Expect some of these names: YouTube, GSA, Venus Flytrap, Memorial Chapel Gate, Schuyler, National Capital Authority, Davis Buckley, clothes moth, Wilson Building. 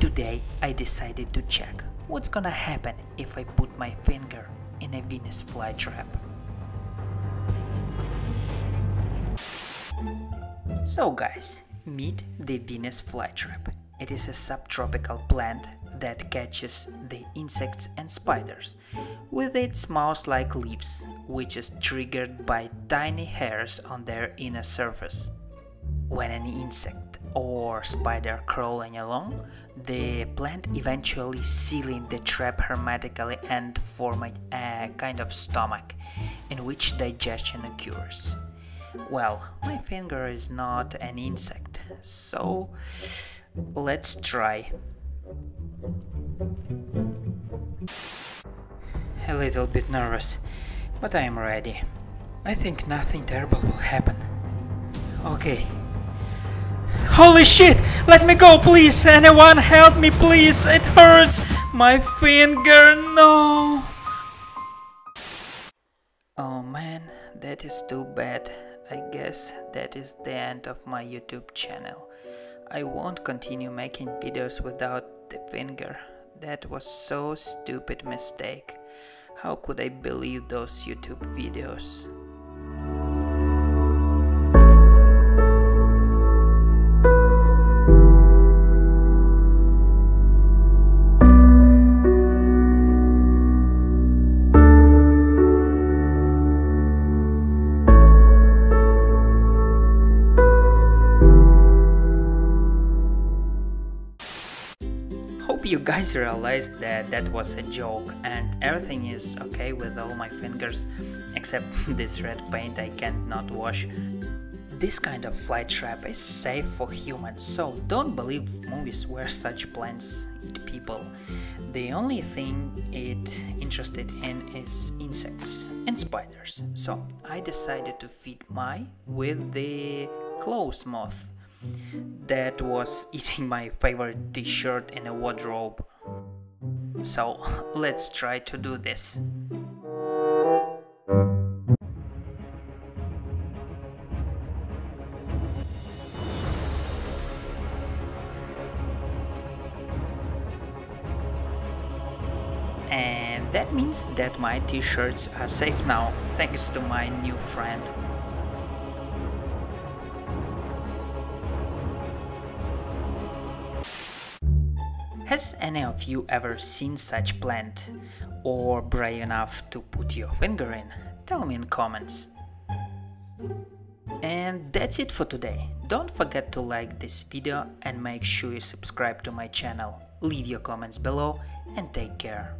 Today I decided to check what's gonna happen if I put my finger in a Venus flytrap. So guys, meet the Venus flytrap. It is a subtropical plant that catches the insects and spiders with its mouse-like leaves, which is triggered by tiny hairs on their inner surface. When an insect or spider crawling along, the plant eventually sealing the trap hermetically and forming a kind of stomach in which digestion occurs. Well, my finger is not an insect, so let's try. A little bit nervous, but I'm ready. I think nothing terrible will happen. Okay. Holy shit! Let me go, please! Anyone help me, please! It hurts! My finger, no! Oh man, that is too bad. I guess that is the end of my YouTube channel. I won't continue making videos without the finger. That was so stupid mistake. How could I believe those YouTube videos? Hope you guys realized that was a joke and everything is okay with all my fingers except this red paint I can't not wash. This kind of flytrap is safe for humans, so don't believe movies where such plants eat people. The only thing it's interested in is insects and spiders, so I decided to feed mine with the clothes moth that was eating my favorite t-shirt in a wardrobe. So let's try to do this. And that means that my t-shirts are safe now, thanks to my new friend. Has any of you ever seen such plant or brave enough to put your finger in? Tell me in comments. And that's it for today. Don't forget to like this video and make sure you subscribe to my channel. Leave your comments below and take care.